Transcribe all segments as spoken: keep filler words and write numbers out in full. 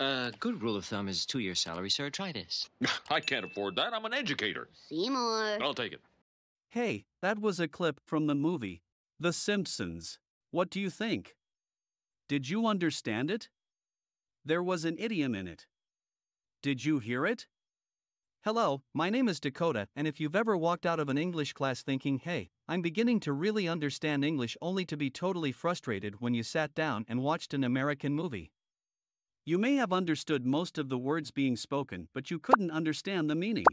Uh, good rule of thumb is two years' salary, sir. Try this. I can't afford that. I'm an educator. Seymour. I'll take it. Hey, that was a clip from the movie The Simpsons. What do you think? Did you understand it? There was an idiom in it. Did you hear it? Hello, my name is Dakota, and if you've ever walked out of an English class thinking, hey, I'm beginning to really understand English only to be totally frustrated when you sat down and watched an American movie. You may have understood most of the words being spoken, but you couldn't understand the meaning.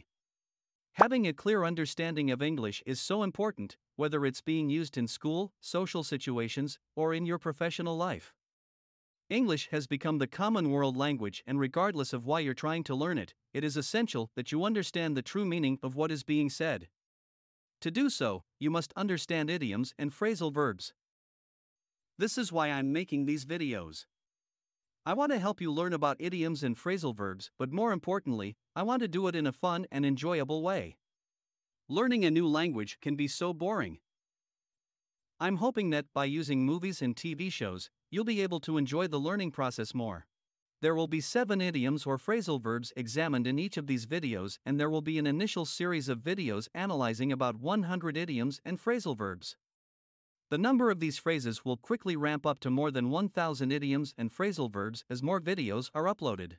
Having a clear understanding of English is so important, whether it's being used in school, social situations, or in your professional life. English has become the common world language, and regardless of why you're trying to learn it, it is essential that you understand the true meaning of what is being said. To do so, you must understand idioms and phrasal verbs. This is why I'm making these videos. I want to help you learn about idioms and phrasal verbs, but more importantly, I want to do it in a fun and enjoyable way. Learning a new language can be so boring. I'm hoping that by using movies and T V shows, you'll be able to enjoy the learning process more. There will be seven idioms or phrasal verbs examined in each of these videos, and there will be an initial series of videos analyzing about one hundred idioms and phrasal verbs. The number of these phrases will quickly ramp up to more than one thousand idioms and phrasal verbs as more videos are uploaded.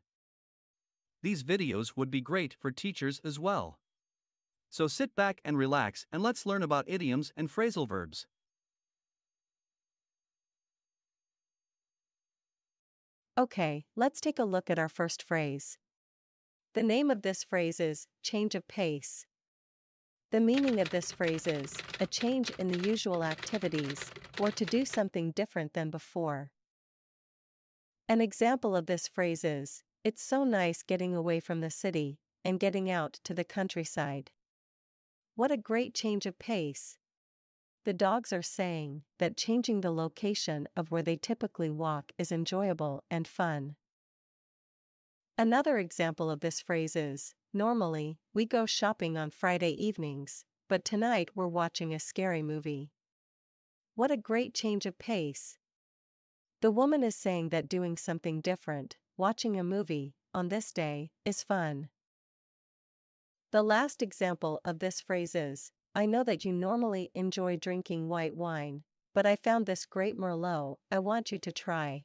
These videos would be great for teachers as well. So sit back and relax, and let's learn about idioms and phrasal verbs. Okay, let's take a look at our first phrase. The name of this phrase is change of pace. The meaning of this phrase is a change in the usual activities, or to do something different than before. An example of this phrase is, it's so nice getting away from the city and getting out to the countryside. What a great change of pace! The dogs are saying that changing the location of where they typically walk is enjoyable and fun. Another example of this phrase is, normally, we go shopping on Friday evenings, but tonight we're watching a scary movie. What a great change of pace! The woman is saying that doing something different, watching a movie, on this day, is fun. The last example of this phrase is, I know that you normally enjoy drinking white wine, but I found this great Merlot I want you to try.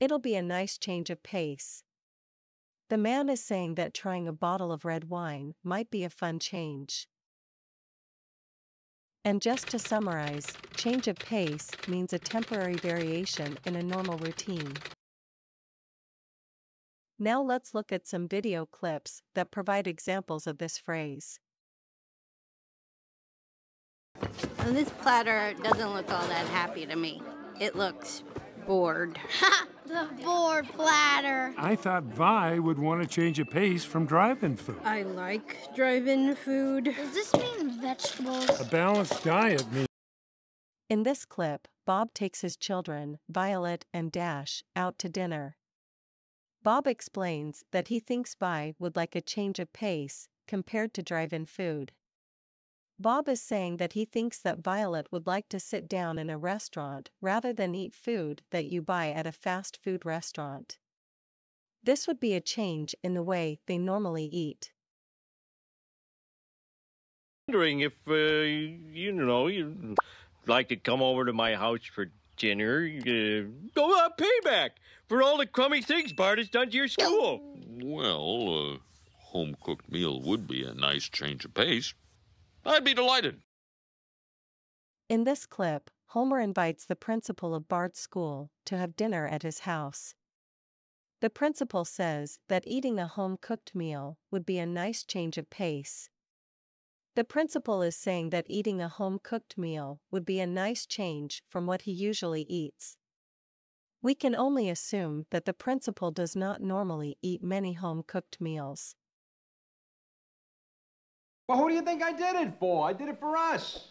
It'll be a nice change of pace. The man is saying that trying a bottle of red wine might be a fun change. And just to summarize, change of pace means a temporary variation in a normal routine. Now let's look at some video clips that provide examples of this phrase. Well, this platter doesn't look all that happy to me. It looks bored. Ha! The bored platter. I thought Vi would want to change a pace from drive-in food. I like drive-in food. Does this mean vegetables? A balanced diet means... In this clip, Bob takes his children, Violet and Dash, out to dinner. Bob explains that he thinks Vi would like a change of pace compared to drive-in food. Bob is saying that he thinks that Violet would like to sit down in a restaurant rather than eat food that you buy at a fast food restaurant. This would be a change in the way they normally eat. I'm wondering if, uh, you know, you'd like to come over to my house for dinner. Uh, oh, uh, payback for all the crummy things Bart has done to your school. Well, a home-cooked meal would be a nice change of pace. I'd be delighted. In this clip, Homer invites the principal of Bart's school to have dinner at his house. The principal says that eating a home-cooked meal would be a nice change of pace. The principal is saying that eating a home-cooked meal would be a nice change from what he usually eats. We can only assume that the principal does not normally eat many home-cooked meals. Well, who do you think I did it for? I did it for us.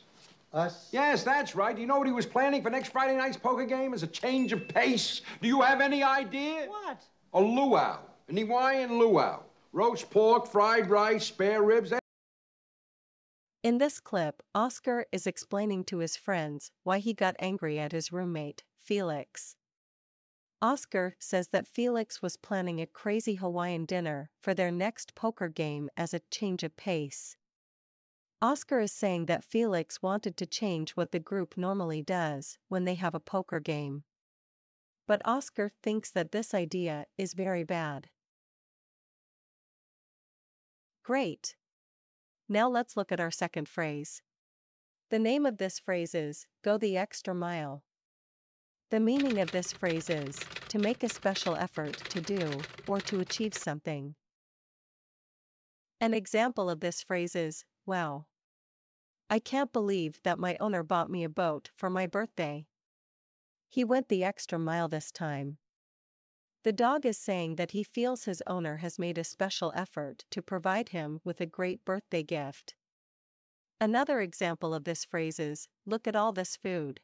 Us? Yes, that's right. Do you know what he was planning for next Friday night's poker game as a change of pace? Do you have any idea? What? A luau. An Hawaiian luau. Roast pork, fried rice, spare ribs. That In this clip, Oscar is explaining to his friends why he got angry at his roommate, Felix. Oscar says that Felix was planning a crazy Hawaiian dinner for their next poker game as a change of pace. Oscar is saying that Felix wanted to change what the group normally does when they have a poker game. But Oscar thinks that this idea is very bad. Great! Now let's look at our second phrase. The name of this phrase is, go the extra mile. The meaning of this phrase is, to make a special effort to do or to achieve something. An example of this phrase is, wow, I can't believe that my owner bought me a boat for my birthday. He went the extra mile this time. The dog is saying that he feels his owner has made a special effort to provide him with a great birthday gift. Another example of this phrase is, look at all this food.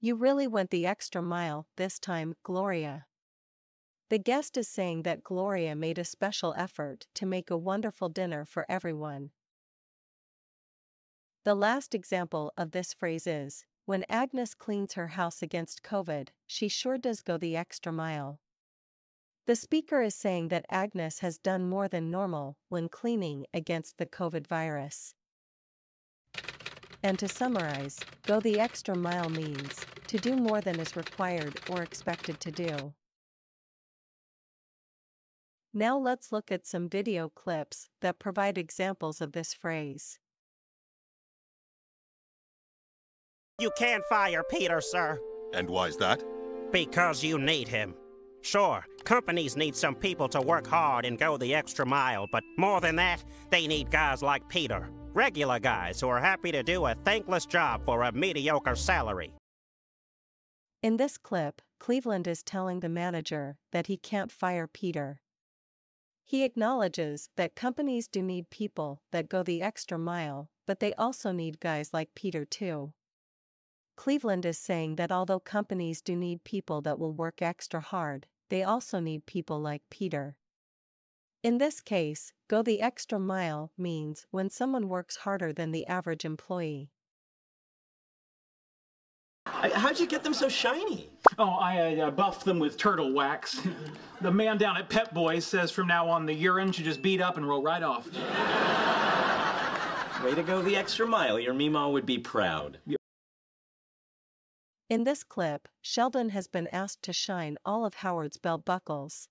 You really went the extra mile this time, Gloria. The guest is saying that Gloria made a special effort to make a wonderful dinner for everyone. The last example of this phrase is, when Agnes cleans her house against COVID, she sure does go the extra mile. The speaker is saying that Agnes has done more than normal when cleaning against the COVID virus. And to summarize, go the extra mile means to do more than is required or expected to do. Now let's look at some video clips that provide examples of this phrase. You can't fire Peter, sir. And why's that? Because you need him. Sure, companies need some people to work hard and go the extra mile, but more than that, they need guys like Peter. Regular guys who are happy to do a thankless job for a mediocre salary. In this clip, Cleveland is telling the manager that he can't fire Peter. He acknowledges that companies do need people that go the extra mile, but they also need guys like Peter too. Cleveland is saying that although companies do need people that will work extra hard, they also need people like Peter. In this case, go the extra mile means when someone works harder than the average employee. How'd you get them so shiny? Oh, I uh, buffed them with turtle wax. The man down at Pep Boys says from now on the urine should just beat up and roll right off. Way to go the extra mile. Your Meemaw would be proud. In this clip, Sheldon has been asked to shine all of Howard's belt buckles.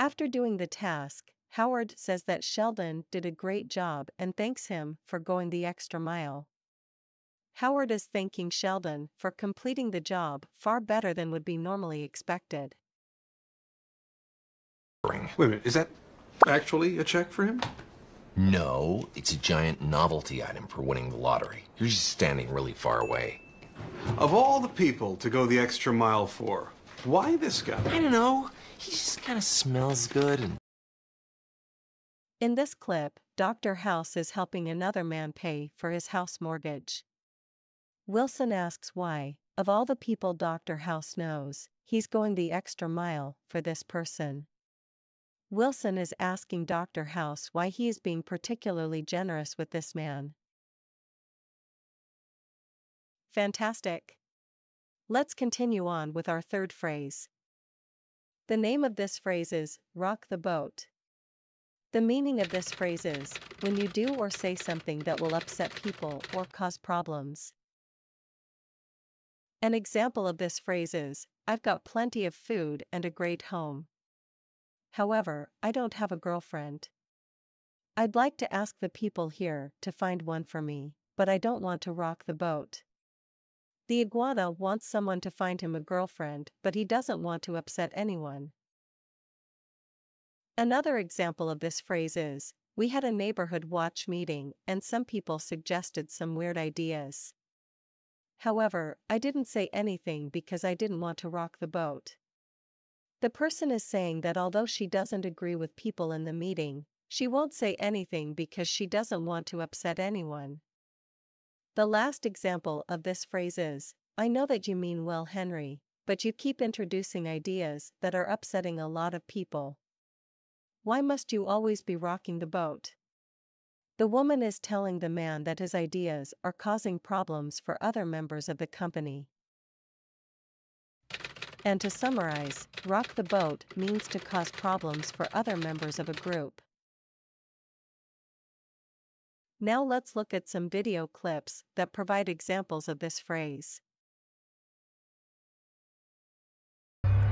After doing the task, Howard says that Sheldon did a great job and thanks him for going the extra mile. Howard is thanking Sheldon for completing the job far better than would be normally expected. Wait a minute, is that actually a check for him? No, it's a giant novelty item for winning the lottery. You're just standing really far away. Of all the people to go the extra mile for, why this guy? I don't know. He just kind of smells good. And in this clip, Doctor House is helping another man pay for his house mortgage. Wilson asks why, of all the people Doctor House knows, he's going the extra mile for this person. Wilson is asking Doctor House why he is being particularly generous with this man. Fantastic! Let's continue on with our third phrase. The name of this phrase is, rock the boat. The meaning of this phrase is, when you do or say something that will upset people or cause problems. An example of this phrase is, I've got plenty of food and a great home. However, I don't have a girlfriend. I'd like to ask the people here to find one for me, but I don't want to rock the boat. The iguana wants someone to find him a girlfriend, but he doesn't want to upset anyone. Another example of this phrase is, we had a neighborhood watch meeting and some people suggested some weird ideas. However, I didn't say anything because I didn't want to rock the boat. The person is saying that although she doesn't agree with people in the meeting, she won't say anything because she doesn't want to upset anyone. The last example of this phrase is, I know that you mean well, Henry, but you keep introducing ideas that are upsetting a lot of people. Why must you always be rocking the boat? The woman is telling the man that his ideas are causing problems for other members of the company. And to summarize, rock the boat means to cause problems for other members of a group. Now let's look at some video clips that provide examples of this phrase.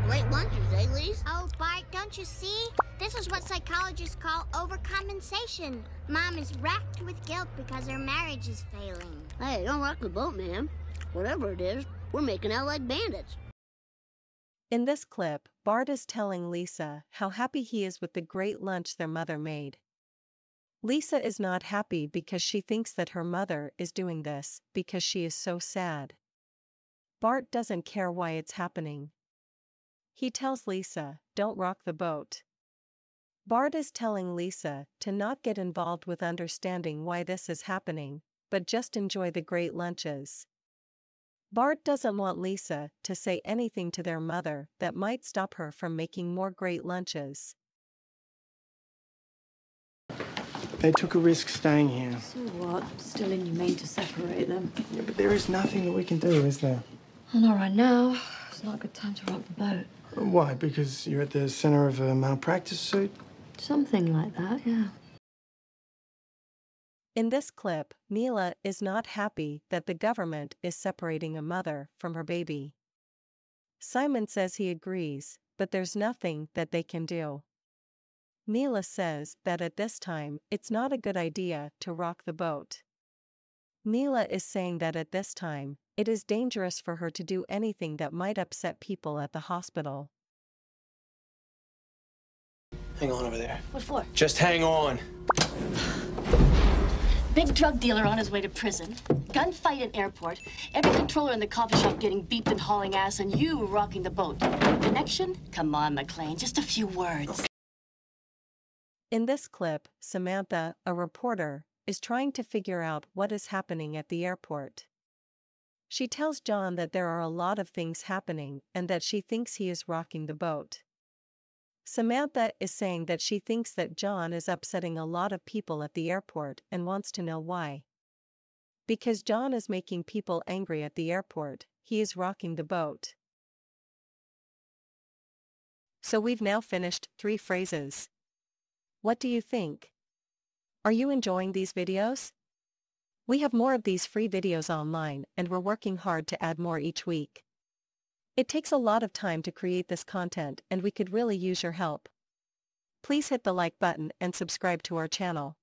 Late lunches, eh, Lise? Oh, Bart, don't you see? This is what psychologists call overcompensation. Mom is racked with guilt because her marriage is failing. Hey, don't rock the boat, ma'am. Whatever it is, we're making out like bandits. In this clip, Bart is telling Lisa how happy he is with the great lunch their mother made. Lisa is not happy because she thinks that her mother is doing this because she is so sad. Bart doesn't care why it's happening. He tells Lisa, don't rock the boat. Bart is telling Lisa to not get involved with understanding why this is happening, but just enjoy the great lunches. Bart doesn't want Lisa to say anything to their mother that might stop her from making more great lunches. They took a risk staying here. So what? Still inhumane to separate them. Yeah, but there is nothing that we can do, is there? Well, not right now. It's not a good time to rock the boat. Why? Because you're at the center of a malpractice suit? Something like that, yeah. In this clip, Mila is not happy that the government is separating a mother from her baby. Simon says he agrees, but there's nothing that they can do. Mila says that at this time, it's not a good idea to rock the boat. Mila is saying that at this time, it is dangerous for her to do anything that might upset people at the hospital. Hang on over there. What for? Just hang on. Big drug dealer on his way to prison, gunfight at airport, every controller in the coffee shop getting beeped and hauling ass, and you rocking the boat. Connection? Come on, McLean, just a few words. Okay. In this clip, Samantha, a reporter, is trying to figure out what is happening at the airport. She tells John that there are a lot of things happening and that she thinks he is rocking the boat. Samantha is saying that she thinks that John is upsetting a lot of people at the airport and wants to know why. Because John is making people angry at the airport, he is rocking the boat. So we've now finished three phrases. What do you think? Are you enjoying these videos? We have more of these free videos online and we're working hard to add more each week. It takes a lot of time to create this content and we could really use your help. Please hit the like button and subscribe to our channel.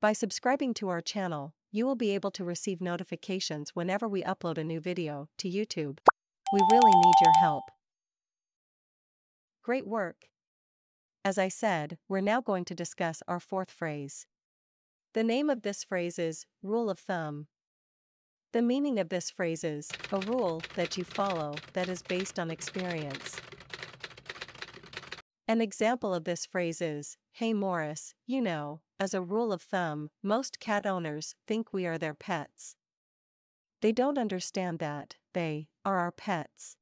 By subscribing to our channel, you will be able to receive notifications whenever we upload a new video to YouTube. We really need your help. Great work! As I said, we're now going to discuss our fourth phrase. The name of this phrase is, rule of thumb. The meaning of this phrase is, a rule that you follow that is based on experience. An example of this phrase is, hey Morris, you know, as a rule of thumb, most cat owners think we are their pets. They don't understand that, they are our pets.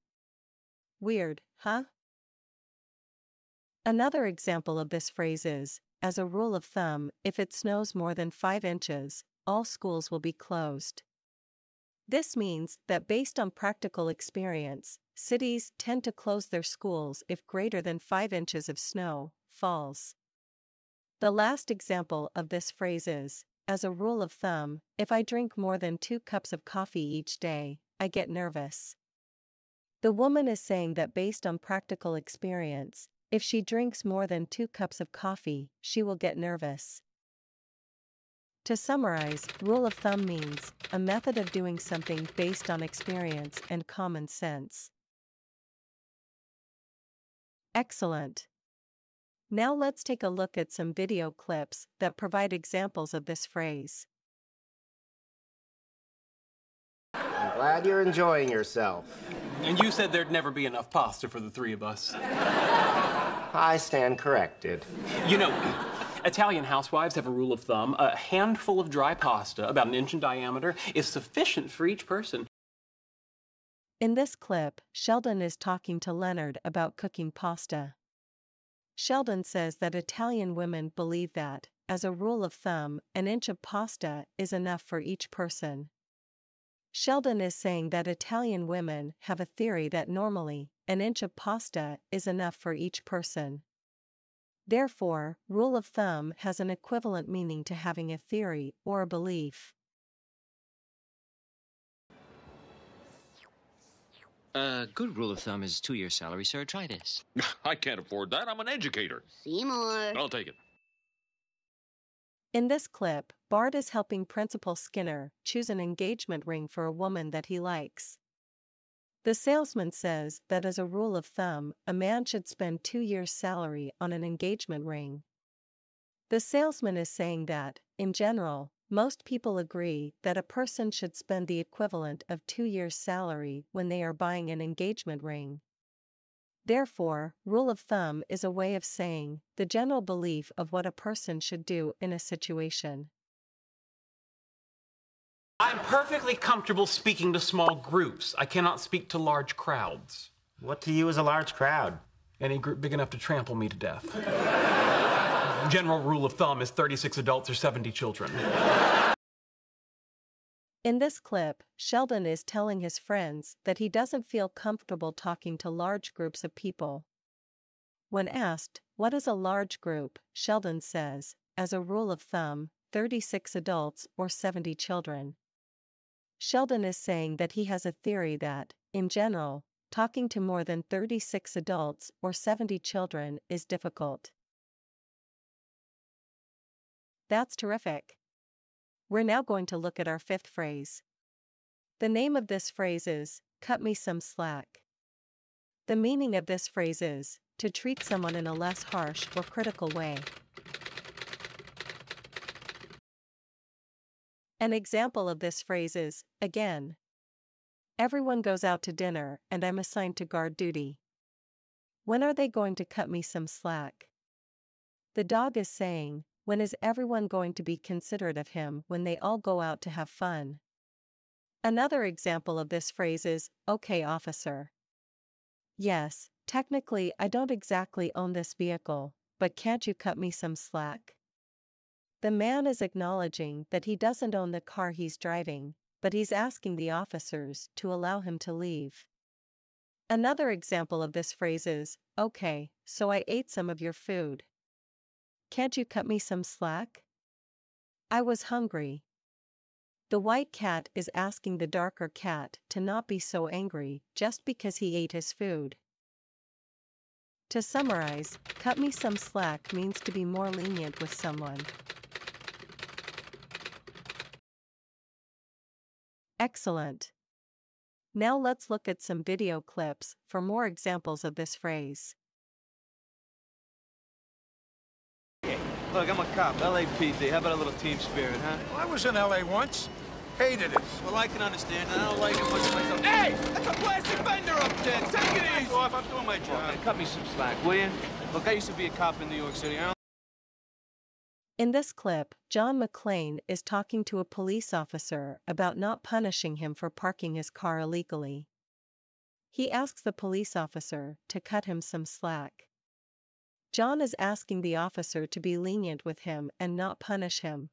Weird, huh? Another example of this phrase is, as a rule of thumb, if it snows more than five inches, all schools will be closed. This means that based on practical experience, cities tend to close their schools if greater than five inches of snow falls. The last example of this phrase is, as a rule of thumb, if I drink more than two cups of coffee each day, I get nervous. The woman is saying that based on practical experience, if she drinks more than two cups of coffee, she will get nervous. To summarize, rule of thumb means a method of doing something based on experience and common sense. Excellent. Now let's take a look at some video clips that provide examples of this phrase. I'm glad you're enjoying yourself. And you said there'd never be enough pasta for the three of us. I stand corrected. You know, Italian housewives have a rule of thumb. A handful of dry pasta, about an inch in diameter, is sufficient for each person. In this clip, Sheldon is talking to Leonard about cooking pasta. Sheldon says that Italian women believe that, as a rule of thumb, an inch of pasta is enough for each person. Sheldon is saying that Italian women have a theory that normally, an inch of pasta is enough for each person. Therefore, rule of thumb has an equivalent meaning to having a theory or a belief. A uh, good rule of thumb is two years' salary, sir. Try this. I can't afford that. I'm an educator. Seymour. I'll take it. In this clip, Bart is helping Principal Skinner choose an engagement ring for a woman that he likes. The salesman says that as a rule of thumb, a man should spend two years' salary on an engagement ring. The salesman is saying that, in general, most people agree that a person should spend the equivalent of two years' salary when they are buying an engagement ring. Therefore, rule of thumb is a way of saying the general belief of what a person should do in a situation. I'm perfectly comfortable speaking to small groups. I cannot speak to large crowds. What to you is a large crowd? Any group big enough to trample me to death. General rule of thumb is thirty-six adults or seventy children. In this clip, Sheldon is telling his friends that he doesn't feel comfortable talking to large groups of people. When asked, what is a large group, Sheldon says, as a rule of thumb, thirty-six adults or seventy children. Sheldon is saying that he has a theory that, in general, talking to more than thirty-six adults or seventy children is difficult. That's terrific. We're now going to look at our fifth phrase. The name of this phrase is, cut me some slack. The meaning of this phrase is, to treat someone in a less harsh or critical way. An example of this phrase is, again. Everyone goes out to dinner and I'm assigned to guard duty. When are they going to cut me some slack? The dog is saying, when is everyone going to be considerate of him when they all go out to have fun? Another example of this phrase is, okay officer. Yes, technically I don't exactly own this vehicle, but can't you cut me some slack? The man is acknowledging that he doesn't own the car he's driving, but he's asking the officers to allow him to leave. Another example of this phrase is, okay, so I ate some of your food. Can't you cut me some slack? I was hungry. The white cat is asking the darker cat to not be so angry just because he ate his food. To summarize, cut me some slack means to be more lenient with someone. Excellent. Now let's look at some video clips for more examples of this phrase. Look, I'm a cop, L A P D. How about a little team spirit, huh? Well, I was in L A once. Hated it. Well, I can understand that. I don't like it much myself. Hey! That's a plastic vendor up there! Take it easy! Off. I'm doing my job. Okay, cut me some slack, will you? Look, I used to be a cop in New York City. I don't... In this clip, John McClane is talking to a police officer about not punishing him for parking his car illegally. He asks the police officer to cut him some slack. John is asking the officer to be lenient with him and not punish him.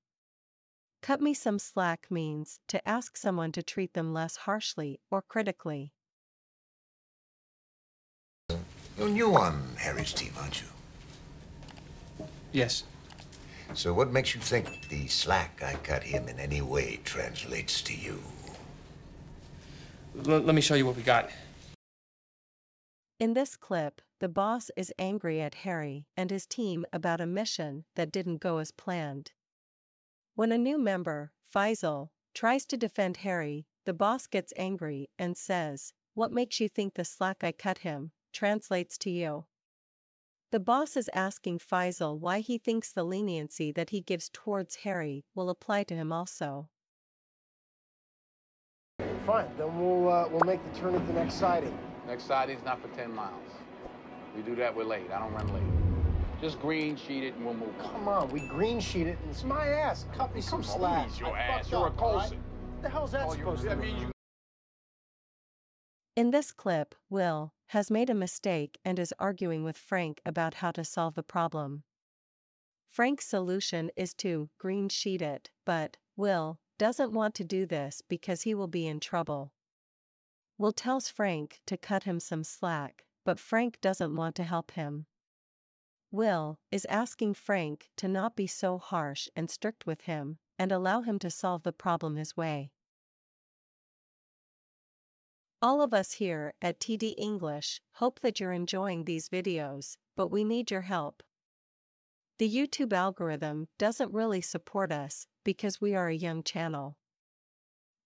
Cut me some slack means to ask someone to treat them less harshly or critically. You're new on Harry's team, aren't you? Yes. So what makes you think the slack I cut him in any way translates to you? L- let me show you what we got. In this clip, the boss is angry at Harry and his team about a mission that didn't go as planned. When a new member, Faisal, tries to defend Harry, the boss gets angry and says, "What makes you think the slack I cut him translates to you?" The boss is asking Faisal why he thinks the leniency that he gives towards Harry will apply to him also. Fine, then we'll, uh, we'll make the turn at the next siding. Next siding's not for ten miles. We do that, we're late. I don't run late. Just green sheet it and we'll move on. Come on, we green sheet it and it's my ass. Cut me some slack. Please, your ass. You're a Colson. What the hell's that supposed to mean? In this clip, Will has made a mistake and is arguing with Frank about how to solve the problem. Frank's solution is to green sheet it, but Will doesn't want to do this because he will be in trouble. Will tells Frank to cut him some slack, but Frank doesn't want to help him. Will is asking Frank to not be so harsh and strict with him, and allow him to solve the problem his way. All of us here at T D English hope that you're enjoying these videos, but we need your help. The YouTube algorithm doesn't really support us because we are a young channel.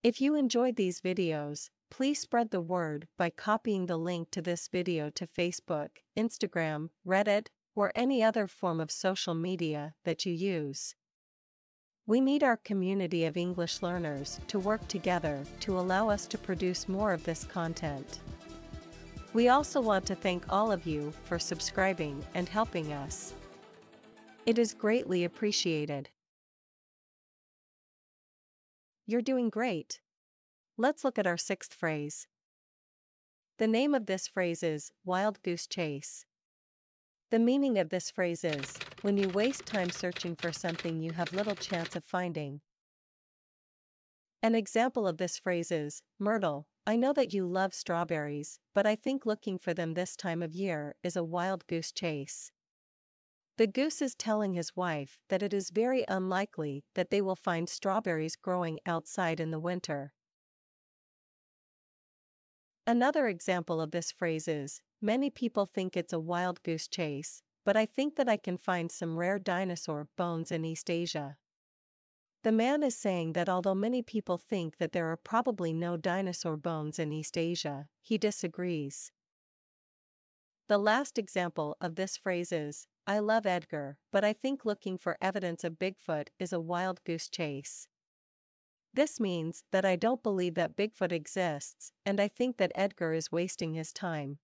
If you enjoyed these videos, please spread the word by copying the link to this video to Facebook, Instagram, Reddit, or any other form of social media that you use. We need our community of English learners to work together to allow us to produce more of this content. We also want to thank all of you for subscribing and helping us. It is greatly appreciated. You're doing great. Let's look at our sixth phrase. The name of this phrase is Wild Goose Chase. The meaning of this phrase is, when you waste time searching for something you have little chance of finding. An example of this phrase is, Myrtle, I know that you love strawberries, but I think looking for them this time of year is a wild goose chase. The goose is telling his wife that it is very unlikely that they will find strawberries growing outside in the winter. Another example of this phrase is, many people think it's a wild goose chase, but I think that I can find some rare dinosaur bones in East Asia. The man is saying that although many people think that there are probably no dinosaur bones in East Asia, he disagrees. The last example of this phrase is, I love Edgar, but I think looking for evidence of Bigfoot is a wild goose chase. This means that I don't believe that Bigfoot exists, and I think that Edgar is wasting his time.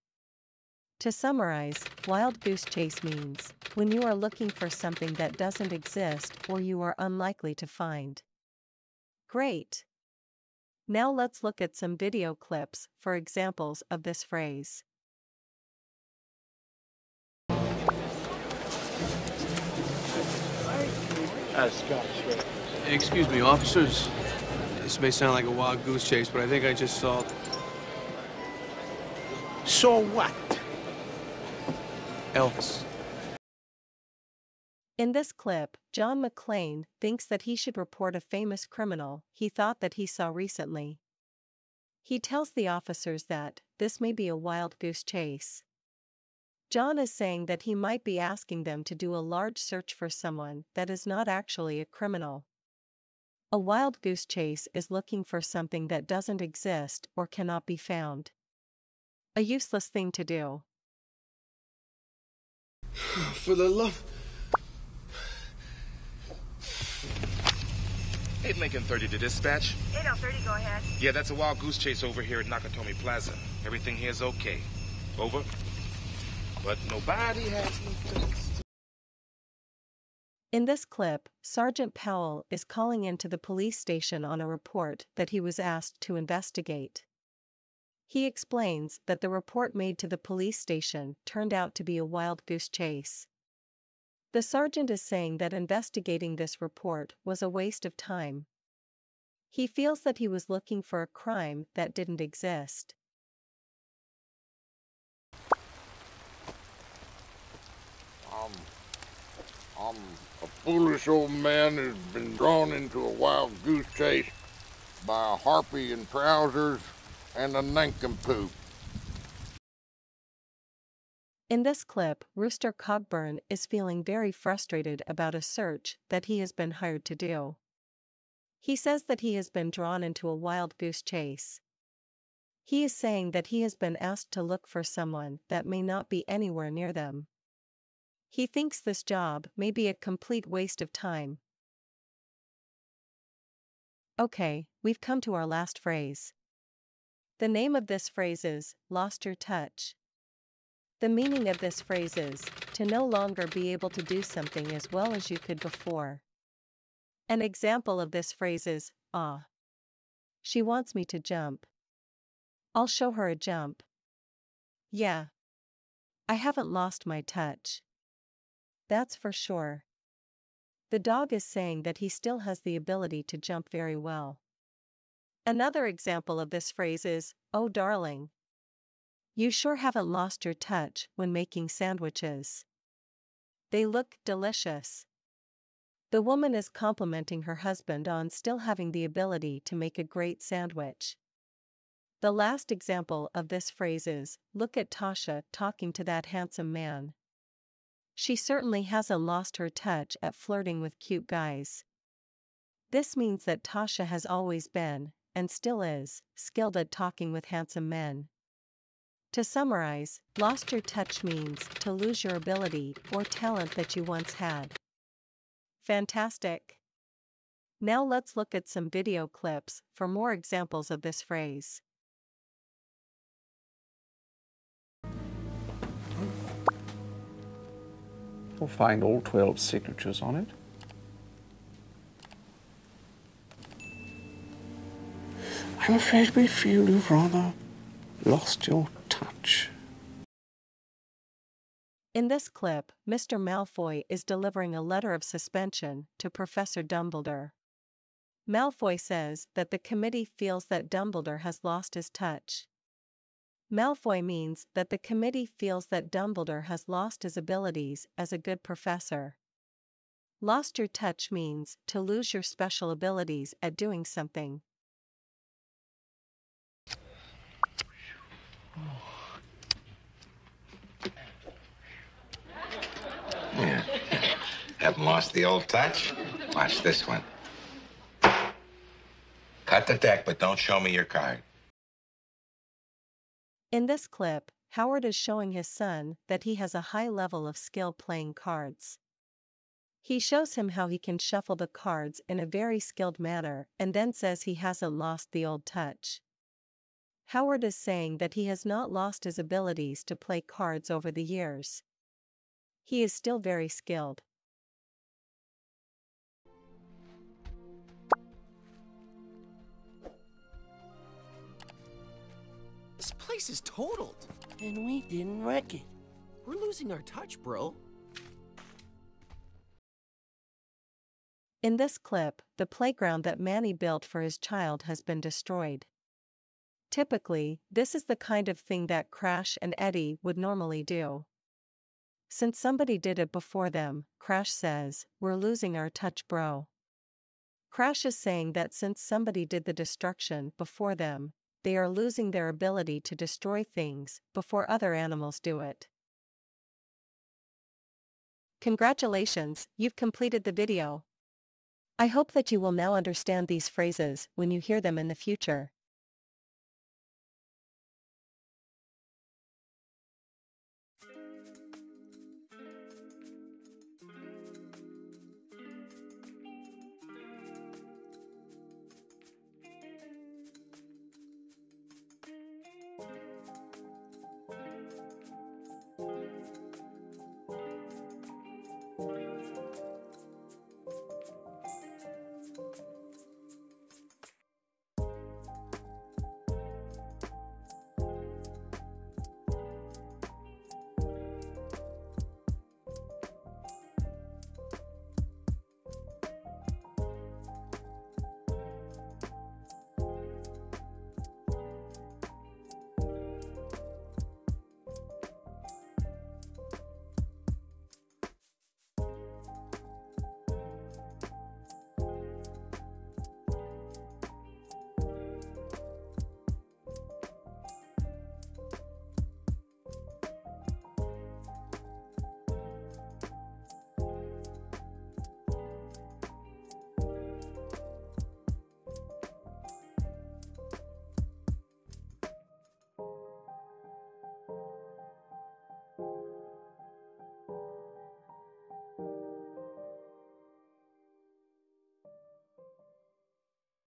To summarize, wild goose chase means when you are looking for something that doesn't exist or you are unlikely to find. Great! Now let's look at some video clips for examples of this phrase. Excuse me, officers. This may sound like a wild goose chase, but I think I just saw... Saw what? Elvis. In this clip, John McClane thinks that he should report a famous criminal he thought that he saw recently. He tells the officers that this may be a wild goose chase. John is saying that he might be asking them to do a large search for someone that is not actually a criminal. A wild goose chase is looking for something that doesn't exist or cannot be found. A useless thing to do. For the love... eight Lincoln thirty to dispatch. eight oh thirty, go ahead. Yeah, that's a wild goose chase over here at Nakatomi Plaza. Everything here is okay. Over. But nobody has no place to... In this clip, Sergeant Powell is calling into the police station on a report that he was asked to investigate. He explains that the report made to the police station turned out to be a wild goose chase. The sergeant is saying that investigating this report was a waste of time. He feels that he was looking for a crime that didn't exist. Um, um, a foolish old man has been drawn into a wild goose chase by a harpy in trousers and a nincompoop. In this clip, Rooster Cogburn is feeling very frustrated about a search that he has been hired to do. He says that he has been drawn into a wild goose chase. He is saying that he has been asked to look for someone that may not be anywhere near them. He thinks this job may be a complete waste of time. Okay, we've come to our last phrase. The name of this phrase is, lost your touch. The meaning of this phrase is, to no longer be able to do something as well as you could before. An example of this phrase is, ah. She wants me to jump. I'll show her a jump. Yeah. I haven't lost my touch. That's for sure. The dog is saying that he still has the ability to jump very well. Another example of this phrase is, oh darling. You sure haven't lost your touch when making sandwiches. They look delicious. The woman is complimenting her husband on still having the ability to make a great sandwich. The last example of this phrase is, look at Tasha talking to that handsome man. She certainly hasn't lost her touch at flirting with cute guys. This means that Tasha has always been, and still is, skilled at talking with handsome men. To summarize, lost your touch means to lose your ability or talent that you once had. Fantastic! Now let's look at some video clips for more examples of this phrase. We'll find all twelve signatures on it. I'm afraid we feel you've rather lost your touch. In this clip, Mister Malfoy is delivering a letter of suspension to Professor Dumbledore. Malfoy says that the committee feels that Dumbledore has lost his touch. Malfoy means that the committee feels that Dumbledore has lost his abilities as a good professor. Lost your touch means to lose your special abilities at doing something. Yeah. Haven't lost the old touch? Watch this one. Cut the deck, but don't show me your card. In this clip, Howard is showing his son that he has a high level of skill playing cards. He shows him how he can shuffle the cards in a very skilled manner and then says he hasn't lost the old touch. Howard is saying that he has not lost his abilities to play cards over the years. He is still very skilled. This place is totaled. And we didn't wreck it. We're losing our touch, bro. In this clip, the playground that Manny built for his child has been destroyed. Typically, this is the kind of thing that Crash and Eddie would normally do. Since somebody did it before them, Crash says, we're losing our touch, bro. Crash is saying that since somebody did the destruction before them, they are losing their ability to destroy things before other animals do it. Congratulations, you've completed the video. I hope that you will now understand these phrases when you hear them in the future.